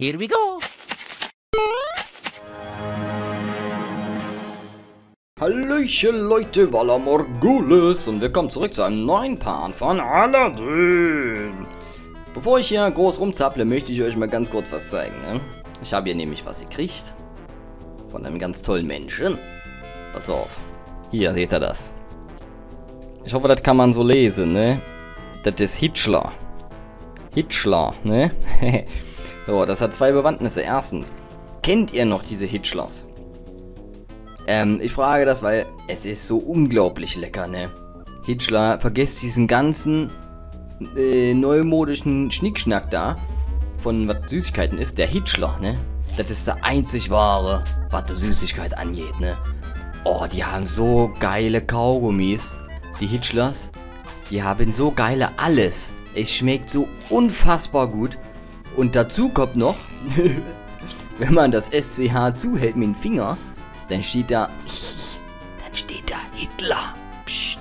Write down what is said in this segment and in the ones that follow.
Here we go! Hallöchen Leute, Valar Morghulis und willkommen zurück zu einem neuen Part von Aladdin. Bevor ich hier groß rumzapple, möchte ich euch mal ganz kurz was zeigen. Ne? Ich habe hier nämlich was gekriegt. Von einem ganz tollen Menschen. Pass auf. Hier, seht ihr das? Ich hoffe, das kann man so lesen, ne? Das ist Hitschler. Hitschler, ne? So, das hat zwei Bewandtnisse. Erstens, kennt ihr noch diese Hitschlers? Ich frage das, weil es ist so unglaublich lecker, ne? Hitschler, vergesst diesen ganzen neumodischen Schnickschnack da, von was Süßigkeiten ist, der Hitschler, ne? Das ist der einzig wahre, was die Süßigkeit angeht, ne? Oh, die haben so geile Kaugummis, die Hitschlers. Die haben so geile alles. Es schmeckt so unfassbar gut. Und dazu kommt noch, wenn man das SCH zuhält mit dem Finger, dann steht da Hitler. Psst.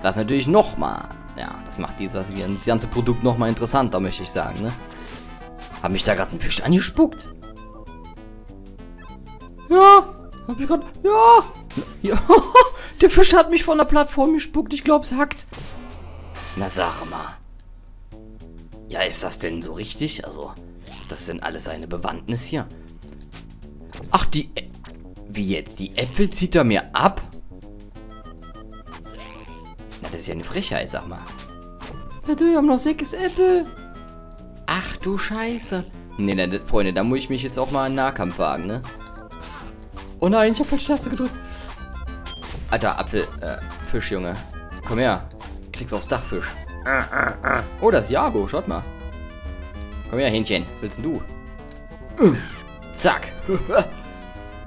Das natürlich nochmal, ja, das macht dieses ganze Produkt nochmal interessanter, möchte ich sagen, ne? Hab mich da gerade ein Fisch angespuckt? Ja, hab ich gerade, ja, ja, der Fisch hat mich von der Plattform gespuckt, ich glaub's hackt. Na sag mal. Ja, ist das denn so richtig? Also, das ist denn alles eine Bewandtnis hier? Ach, die... Wie jetzt? Die Äpfel zieht er mir ab? Na, das ist ja eine Frechheit, sag mal. Ja, du, wir haben noch 6 Äpfel. Ach, du Scheiße. Nee, na, Freunde, da muss ich mich jetzt auch mal in Nahkampf wagen, ne? Oh nein, ich hab falsche Taste gedrückt. Alter, Apfel, Fisch, Junge. Komm her. Kriegst aufs Dach, Fisch. Oh, das ist Jago, schaut mal. Komm her, Hähnchen, was willst denn du? Zack.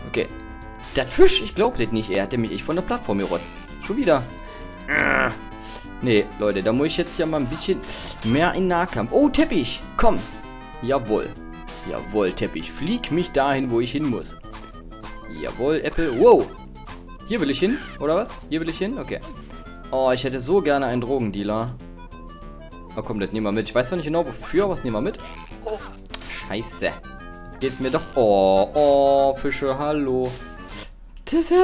Okay. Der Fisch, ich glaub das nicht, er hat nämlich von der Plattform gerotzt. Schon wieder. Nee, Leute, da muss ich jetzt ja mal ein bisschen mehr in Nahkampf. Oh, Teppich, komm. Jawohl. Jawohl, Teppich, flieg mich dahin, wo ich hin muss. Jawohl, Äpfel, wow. Hier will ich hin, oder was? Hier will ich hin, okay. Oh, ich hätte so gerne einen Drogendealer. Oh komm, das nehmen wir mit. Ich weiß zwar nicht genau wofür, aber das nehmen wir mit. Oh, scheiße. Jetzt geht's mir doch... Oh, oh, Fische, hallo. So,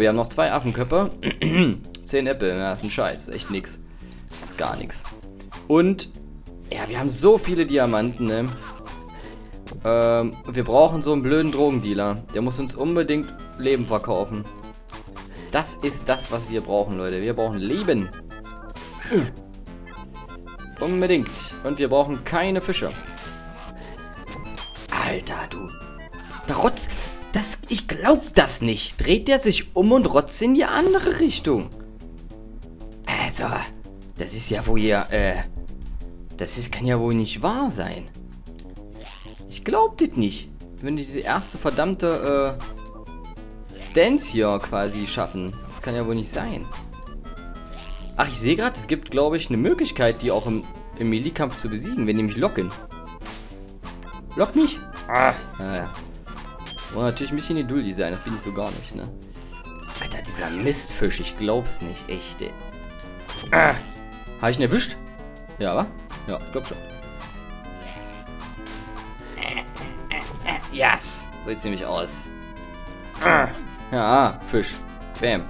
wir haben noch 2 Affenköpfe. 10 Äpfel, ja, das ist ein Scheiß. Echt nix. Das ist gar nix. Und, ja, wir haben so viele Diamanten, ne? Wir brauchen so einen blöden Drogendealer. Der muss uns unbedingt Leben verkaufen. Das ist das, was wir brauchen, Leute. Wir brauchen Leben. Unbedingt. Und wir brauchen keine Fische. Alter, du. Da rotzt... Das, ich glaub das nicht. Dreht der sich um und rotzt in die andere Richtung. Also, das ist ja wohl hier... kann ja wohl nicht wahr sein. Ich glaub das nicht. Wenn die diese erste verdammte Stance hier quasi schaffen. Das kann ja wohl nicht sein. Ach, ich sehe gerade, es gibt, glaube ich, eine Möglichkeit, die auch im Melee-Kampf zu besiegen, wenn die mich locken. Lock mich! Ah, naja. Und natürlich ein bisschen geduldig sein, das bin ich so gar nicht, ne? Alter, dieser Mistfisch, ich glaub's nicht, echt, ey. Ah. Habe ich ihn erwischt? Ja, wa? Ja, ich glaub schon. Yes! So sieht's nämlich aus. Ja, Fisch. Bam.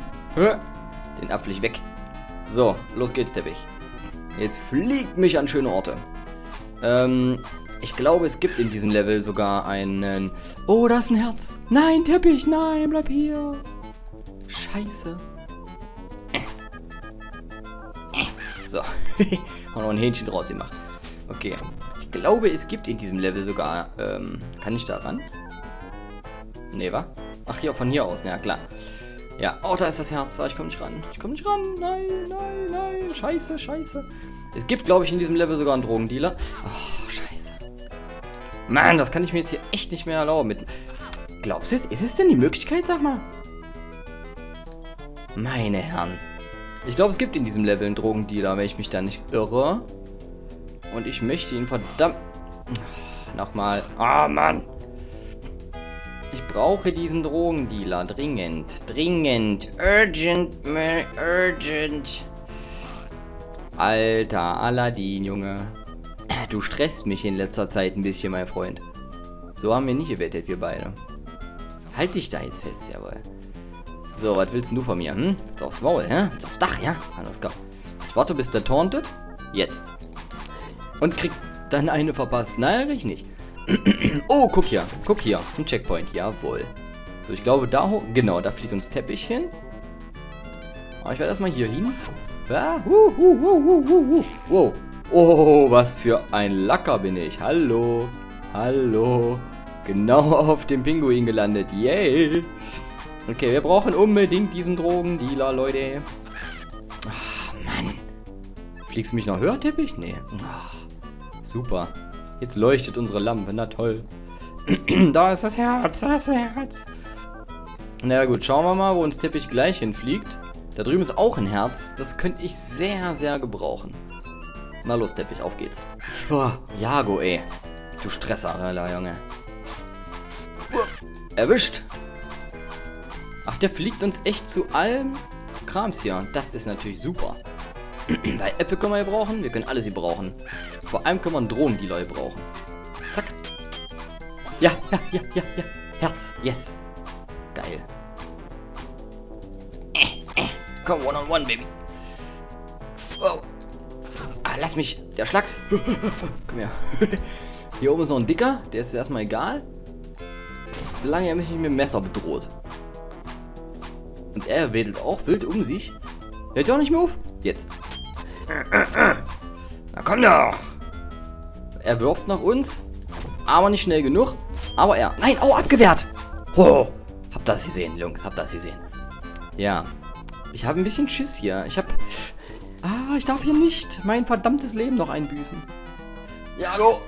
Den Apfel ich weg. So, los geht's, Teppich. Jetzt fliegt mich an schöne Orte. Ich glaube, es gibt in diesem Level sogar einen... Oh, da ist ein Herz. Nein, Teppich, nein, bleib hier. Scheiße. So, haben noch ein Hähnchen draus gemacht. Okay. Ich glaube, es gibt in diesem Level sogar... kann ich da ran? Nee, wa? Ach, hier, von hier aus, na ja, klar. Ja, oh, da ist das Herz, ich komme nicht ran. Ich komme nicht ran, nein, nein, nein, scheiße, scheiße. Es gibt, glaube ich, in diesem Level sogar einen Drogendealer. Oh, scheiße. Mann, das kann ich mir jetzt hier echt nicht mehr erlauben. Glaubst du, ist es denn die Möglichkeit, sag mal? Meine Herren. Ich glaube, es gibt in diesem Level einen Drogendealer, wenn ich mich da nicht irre. Und ich möchte ihn verdammt... Nochmal. Ah, Mann. Ich brauche diesen Drogendealer. Dringend. Urgent. Alter, Aladdin, Junge. Du stresst mich in letzter Zeit ein bisschen, mein Freund. So haben wir nicht gewettet, wir beide. Halt dich da jetzt fest, jawohl. So, was willst du von mir? Hm? Jetzt aufs Maul, hä? Jetzt aufs Dach, ja? Alles klar. Ich warte, bis der tauntet. Jetzt. Und krieg dann eine verpasst. Nein, will ich nicht. Oh, guck hier. Guck hier. Ein Checkpoint. Jawohl. So, ich glaube, da hoch. Genau, da fliegt uns Teppich hin. Aber ich werde erstmal hier hin. Ah, wow. Oh, was für ein Lacker bin ich. Hallo. Hallo. Genau auf dem Pinguin gelandet. Yay. Okay, wir brauchen unbedingt diesen Drogendealer, Leute. Ach, Mann. Fliegst du mich noch höher, Teppich? Nee. Ach, super. Jetzt leuchtet unsere Lampe. Na toll. Da ist das Herz. Da ist das Herz. Na gut, schauen wir mal, wo uns Teppich gleich hinfliegt. Da drüben ist auch ein Herz. Das könnte ich sehr, sehr gebrauchen. Na los, Teppich, auf geht's. Boah, Jago, ey. Du Stresser, Alter, Junge. Erwischt. Ach, der fliegt uns echt zu allem Krams hier. Das ist natürlich super. Weil Äpfel können wir brauchen, wir können alle sie brauchen. Vor allem können wir einen Drogendealer brauchen. Zack. Ja. Herz, yes. Geil. Komm, one-on-one, Baby. Wow. Ah, lass mich. Der Schlags. Komm her. Hier oben ist noch ein Dicker. Der ist erstmal egal. Solange er mich nicht mit dem Messer bedroht. Und er wedelt auch wild um sich. Hört ihr auch nicht mehr auf? Jetzt. Na komm doch. Er wirft nach uns. Aber nicht schnell genug. Aber er. Nein, au, abgewehrt. Oh, hab das gesehen, Jungs. Hab das gesehen. Ja. Ich habe ein bisschen Schiss hier. Ich hab. Ah, ich darf hier nicht mein verdammtes Leben noch einbüßen. Ja, hallo.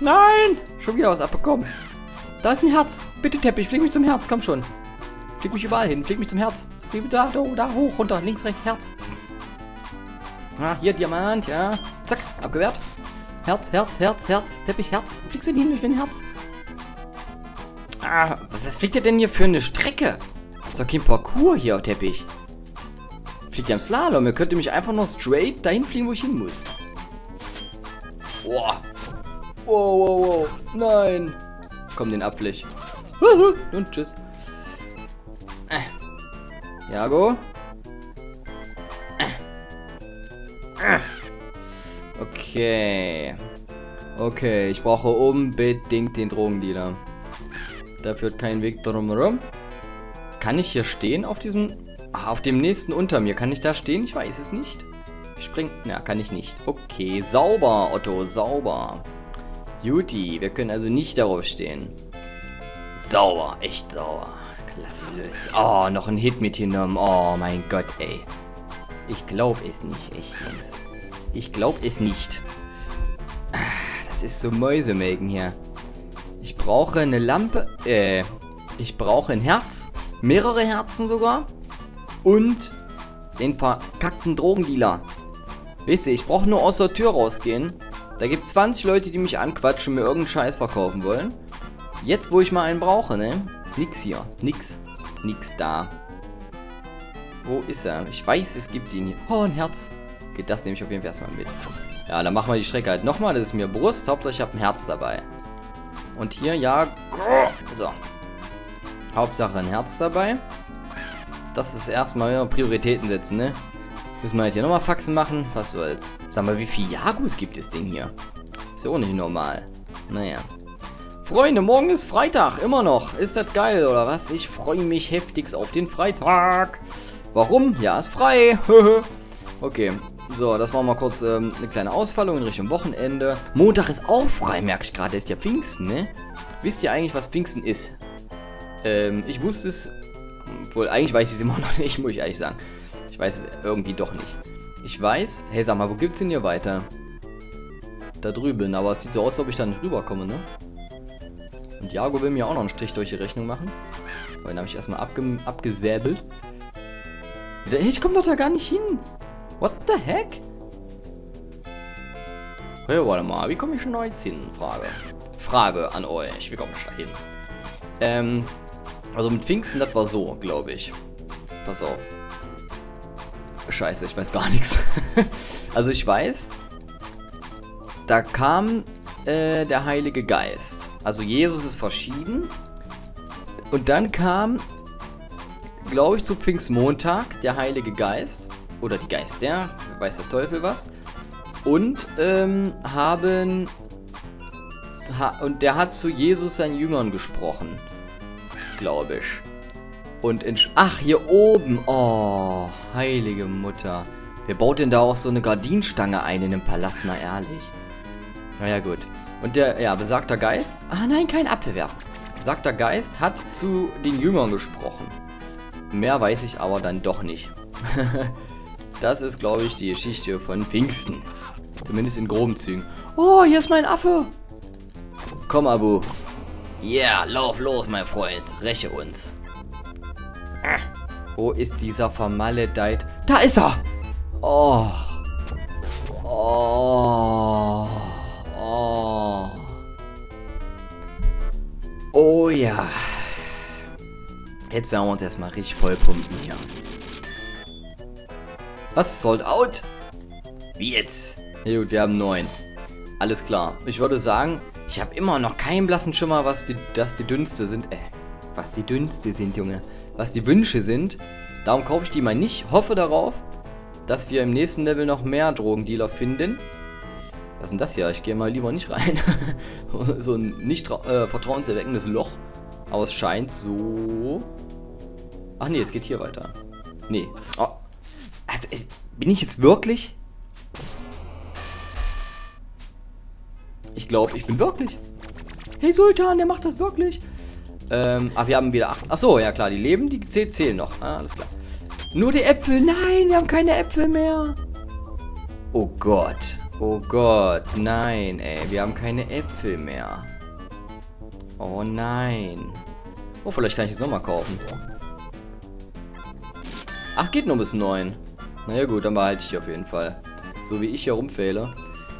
Nein. Schon wieder was abbekommen. Da ist ein Herz. Bitte, Teppich, flieg mich zum Herz. Komm schon. Flieg mich überall hin, flieg mich zum Herz. Flieg da, hoch, runter, links, rechts, Herz. Ah, hier, Diamant, ja. Zack, abgewehrt. Herz, Teppich, Herz. Fliegst du denn hin, ich bin Herz. Ah, was fliegt der denn hier für eine Strecke? Das ist doch kein Parcours hier, Teppich. Fliegt ja im Slalom, ihr könnt mich einfach noch straight dahin fliegen, wo ich hin muss. Boah. Wow. Nein. Komm, den Abflech. Und tschüss. Jago. Okay. Okay, ich brauche unbedingt den Drogendealer. Da führt kein Weg drumherum. Kann ich hier stehen auf diesem... Ah, auf dem nächsten unter mir. Kann ich da stehen? Ich weiß es nicht. Ich spring... Na, kann ich nicht. Okay, sauber, Otto, sauber. Juti, wir können also nicht darauf stehen. Sauber, echt sauber. Oh, noch ein Hit mitgenommen. Oh mein Gott, ey. Ich glaube es nicht, echt, Jungs. Ich glaube es nicht. Das ist so Mäusemelken hier. Ich brauche eine Lampe. Ich brauche ein Herz. Mehrere Herzen sogar. Und den verkackten Drogendealer. Wisst ihr, ich brauche nur aus der Tür rausgehen. Da gibt es 20 Leute, die mich anquatschen und mir irgendeinen Scheiß verkaufen wollen. Jetzt, wo ich mal einen brauche, ne? Nix hier. Nix da. Wo ist er? Ich weiß, es gibt ihn hier. Oh, ein Herz. Okay, das nehme ich auf jeden Fall erstmal mit. Ja, dann machen wir die Strecke halt nochmal. Das ist mir Brust. Hauptsache, ich habe ein Herz dabei. Und hier, ja. So. Hauptsache, ein Herz dabei. Das ist erstmal ja, Prioritäten setzen, ne? Müssen wir halt hier nochmal Faxen machen. Was soll's? Sag mal, wie viele Jagos gibt es denn hier? Ist ja auch nicht normal. Naja. Freunde, morgen ist Freitag, immer noch. Ist das geil, oder was? Ich freue mich heftigst auf den Freitag. Warum? Ja, ist frei. Okay, so, das war mal kurz eine kleine Ausfallung in Richtung Wochenende. Montag ist auch frei, merke ich gerade. Ist ja Pfingsten, ne? Wisst ihr eigentlich, was Pfingsten ist? Ich wusste es. Wohl, eigentlich weiß ich es immer noch nicht, muss ich ehrlich sagen. Ich weiß es irgendwie doch nicht. Ich weiß. Hey, sag mal, wo gibt's denn hier weiter? Da drüben, aber es sieht so aus, als ob ich da nicht rüberkomme, ne? Und Jago will mir auch noch einen Strich durch die Rechnung machen. Aber den habe ich erstmal abgesäbelt. Ich komme doch da gar nicht hin. What the heck? Hey, warte mal. Wie komme ich schon jetzt hin? Frage an euch. Wie komme ich da hin? Also mit Pfingsten, das war so, glaube ich. Pass auf. Scheiße, ich weiß gar nichts. Also ich weiß, da kam der Heilige Geist. Also Jesus ist verschieden. Und dann kam, glaube ich, zu Pfingstmontag der Heilige Geist. Oder die Geister, weiß der Teufel was. Und und der hat zu Jesus seinen Jüngern gesprochen. Glaube ich. Und in... Ach, hier oben. Oh, heilige Mutter. Wer baut denn da auch so eine Gardinenstange ein in dem Palast? Mal ehrlich. Naja, gut. Und der, ja, besagter Geist... Ah, nein, kein Apfel werfen. Besagter Geist hat zu den Jüngern gesprochen. Mehr weiß ich aber dann doch nicht. Das ist, glaube ich, die Geschichte von Pfingsten. Zumindest in groben Zügen. Oh, hier ist mein Affe. Komm, Abu. Yeah, lauf los, mein Freund. Räche uns. Wo ist dieser vermaledeit? Da ist er! Oh. Oh. Oh. Oh ja. Jetzt werden wir uns erstmal richtig vollpumpen hier. Was? Sold out? Wie jetzt? Ja gut, wir haben 9. Alles klar. Ich würde sagen, ich habe immer noch keinen blassen Schimmer, dass die Dünste sind. Was die Dünste sind, Junge. Was die Wünsche sind. Darum kaufe ich die mal nicht. Hoffe darauf, dass wir im nächsten Level noch mehr Drogendealer finden. Was ist denn das hier? Ich gehe mal lieber nicht rein. So ein nicht vertrauenserweckendes Loch. Aber es scheint so... Ach nee, es geht hier weiter. Nee. Oh. Also, bin ich jetzt wirklich? Ich glaube, ich bin wirklich. Hey Sultan, der macht das wirklich. Ach, wir haben wieder 8. Achso, ja klar, die leben, die zählen noch. Ah, alles klar. Nur die Äpfel. Nein, wir haben keine Äpfel mehr. Oh Gott. Oh Gott. Nein, ey. Wir haben keine Äpfel mehr. Oh nein. Oh, vielleicht kann ich es nochmal kaufen. Ach, geht nur bis 9. Naja gut, dann behalte ich die auf jeden Fall. So wie ich hier rumfehle.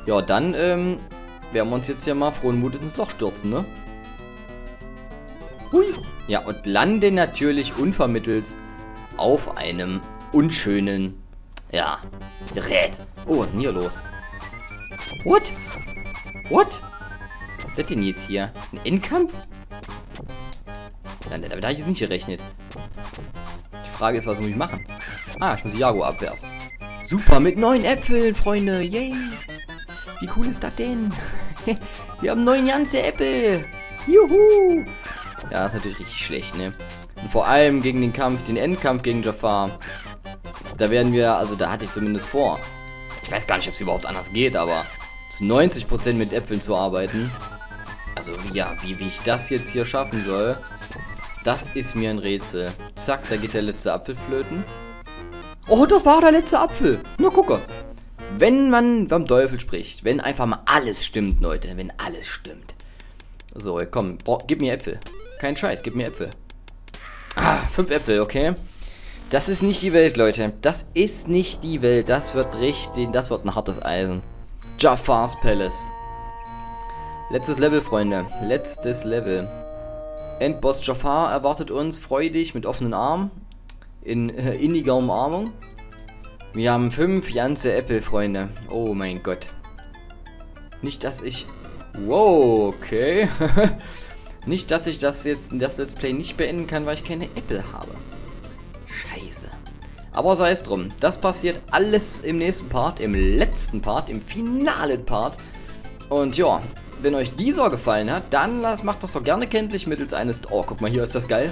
Ja, dann, werden wir uns jetzt hier mal frohen Mutes ins Loch stürzen, ne? Hui. Ja, und lande natürlich unvermittels auf einem unschönen, ja, Gerät. Oh, was ist denn hier los? What? What? Was ist das denn jetzt hier? Ein Endkampf? Nein, damit habe ich jetzt nicht gerechnet. Die Frage ist, was muss ich machen? Ah, ich muss Jago abwerfen. Super, mit 9 Äpfeln, Freunde. Yay. Wie cool ist das denn? Wir haben 9 ganze Äpfel. Juhu. Ja, das ist natürlich richtig schlecht, ne? Und vor allem gegen den Kampf, den Endkampf gegen Jafar. Da werden wir, also da hatte ich zumindest vor. Ich weiß gar nicht, ob es überhaupt anders geht, aber zu 90% mit Äpfeln zu arbeiten. Also, ja, wie ich das jetzt hier schaffen soll, das ist mir ein Rätsel. Zack, da geht der letzte Apfel flöten. Oh, das war der letzte Apfel. Na, gucke. Wenn man beim Teufel spricht, wenn einfach mal alles stimmt, Leute, wenn alles stimmt. So, komm, gib mir Äpfel. Kein Scheiß, gib mir Äpfel. Ah, 5 Äpfel, okay. Das ist nicht die Welt, Leute. Das ist nicht die Welt. Das wird richtig, das wird ein hartes Eisen. Jafar's Palace. Letztes Level, Freunde. Letztes Level. Endboss Jafar erwartet uns freudig mit offenen Armen. In inniger Umarmung. Wir haben 5 ganze Äpfel, Freunde. Oh mein Gott. Nicht, dass ich... Wow, okay. Nicht, dass ich das jetzt, das Let's Play nicht beenden kann, weil ich keine Äpfel habe. Scheiße. Aber sei es drum. Das passiert alles im nächsten Part, im letzten Part, im finalen Part. Und ja, wenn euch dieser gefallen hat, dann macht das doch gerne kenntlich mittels eines... Oh, guck mal, hier ist das geil.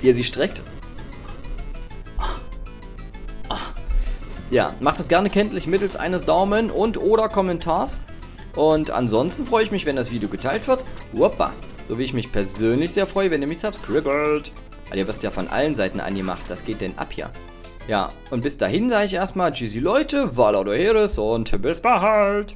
Wie er sie streckt. Ja, macht es gerne kenntlich mittels eines Daumen und oder Kommentars. Und ansonsten freue ich mich, wenn das Video geteilt wird. Woppa. So wie ich mich persönlich sehr freue, wenn ihr mich subscribert. Weil ihr wisst ja von allen Seiten angemacht. Das geht denn ab hier. Ja, und bis dahin sage ich erstmal, tschüssi Leute, Valar Morghulis und bis bald.